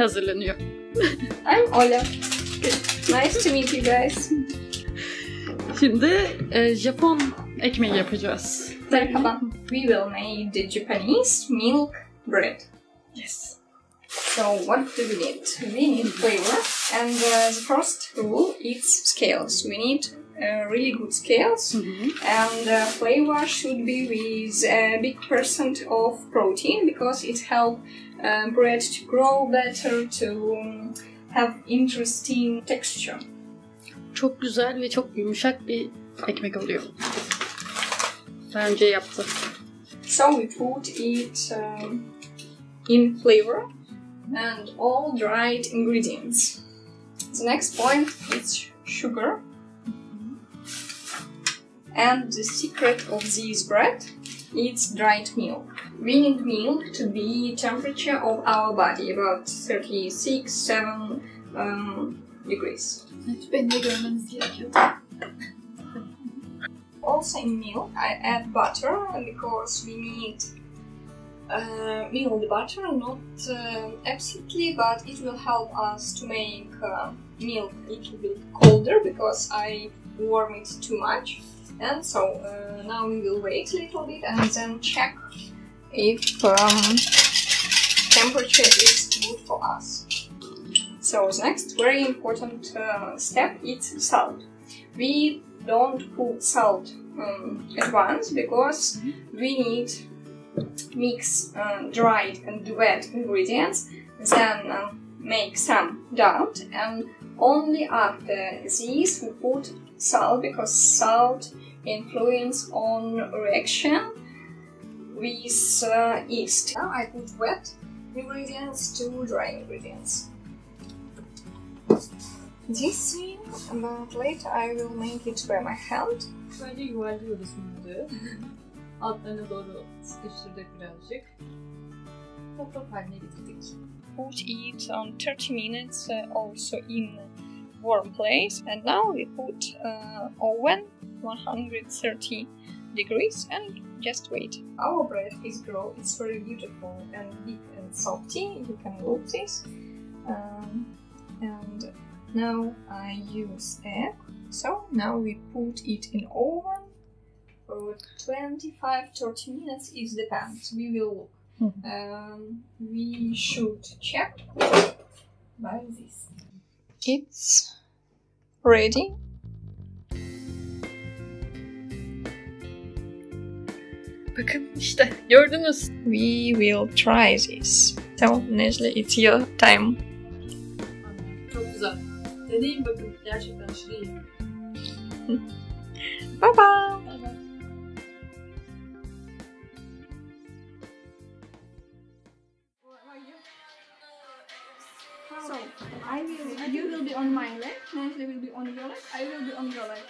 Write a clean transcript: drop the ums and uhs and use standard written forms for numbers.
hazırlanıyor. I'm Ola. Nice to meet you guys. Şimdi Japon ekmeği yapacağız. Merhaba. We will make the Japanese milk bread. Yes. So what do we need? We need flour, and the first rule is scales. We need really good scales, and flour should be with a big percent of protein because it helps bread to grow better, to have interesting texture. Çok güzel ve çok yumuşak bir ekmek oluyor. Daha önce yaptım. So we put it in flour and all dried ingredients. The next point is sugar. And the secret of this bread is dried milk. We need milk to be temperature of our body about 36-7 degrees. Also in milk I add butter because we need milled butter, not absolutely, but it will help us to make milk a little bit colder because I warm it too much. And so now we will wait a little bit and then check if temperature is good for us. So next very important step is salt. We don't put salt at once because we need mix dried and wet ingredients, then make some dough, and only after this we put salt, because salt influence on reaction with yeast. Now I put wet ingredients to dry ingredients. This thing, but later I will make it by my hand. Böyle yuvarlıyoruz bunları. Altlarına doğru sıkıştırdık birazcık. Top haline getirdik. Put it on 30 minutes also in warm place, and now we put oven 130 degrees and just wait. Our bread is grown, it's very beautiful and big and salty, you can look this. And now I use egg, so now we put it in oven for 25-30 minutes, it depends, we will look. We should check by this. It's ready. Bakın işte gördünüz. We will try this. So Nesli, it's your time. Çok güzel. Deneyin bakın, gerçekten şurayı. Bye bye. So I will, you will be on my leg, Nesli will be on your leg, I will be on your leg.